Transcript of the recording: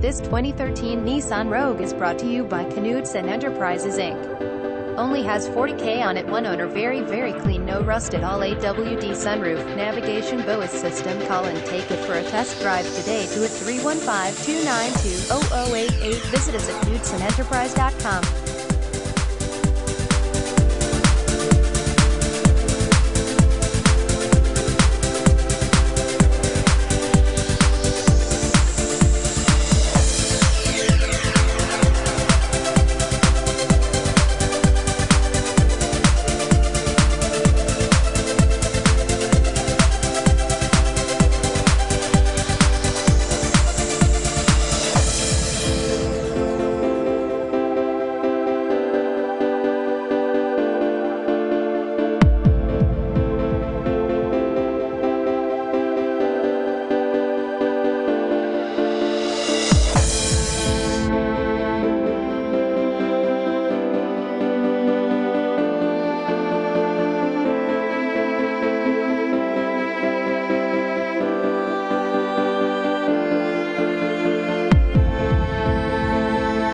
This 2013 Nissan Rogue is brought to you by Knudsen Enterprises Inc. Only has 40K on it, one owner, very clean, no rust at all, AWD sunroof, navigation Bose system. Call and take it for a test drive today to at 315-292-0088. Visit us at knudsenenterprise.com.